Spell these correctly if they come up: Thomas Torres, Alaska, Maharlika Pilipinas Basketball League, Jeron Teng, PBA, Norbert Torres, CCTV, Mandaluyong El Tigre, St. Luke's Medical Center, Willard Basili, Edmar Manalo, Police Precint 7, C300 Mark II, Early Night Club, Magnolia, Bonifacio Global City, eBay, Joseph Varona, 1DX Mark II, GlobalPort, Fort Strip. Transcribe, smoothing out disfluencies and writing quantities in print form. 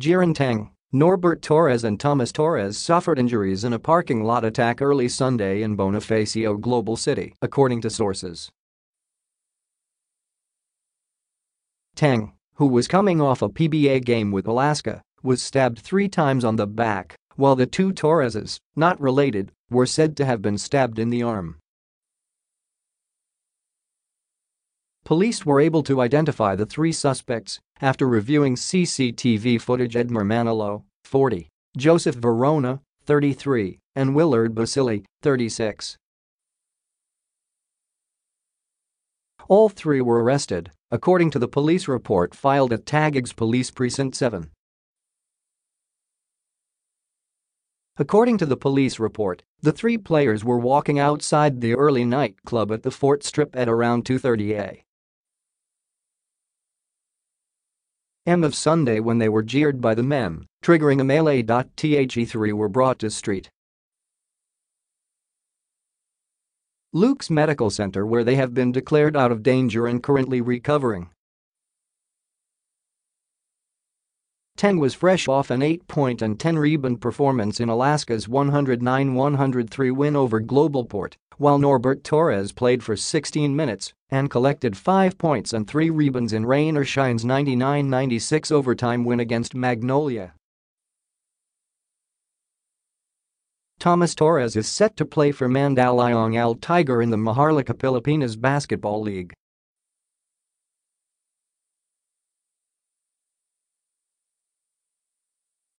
Jeron Teng, Norbert Torres and Thomas Torres suffered injuries in a parking lot attack early Sunday in Bonifacio Global City, according to sources. Teng, who was coming off a PBA game with Alaska, was stabbed 3 times on the back, while the 2 Torreses, not related, were said to have been stabbed in the arm. Police were able to identify the 3 suspects after reviewing CCTV footage. Edmar Manalo, 40, Joseph Varona, 33, and Willard Basili, 36. All 3 were arrested, according to the police report filed at Taguig's Police Precinct 7. According to the police report, the 3 players were walking outside the early nightclub at the Fort Strip at around 2:30 a.m. of Sunday when they were jeered by the men, triggering a melee. The 3 were brought to St. Luke's Medical Center, where they have been declared out of danger and currently recovering. Teng was fresh off an 8-point and 10-rebound performance in Alaska's 109-103 win over Globalport, while Norbert Torres played for 16 minutes and collected 5 points and 3 rebounds in Rain or Shine's 99-96 overtime win against Magnolia. Thomas Torres is set to play for Mandaluyong El Tigre in the Maharlika Pilipinas Basketball League.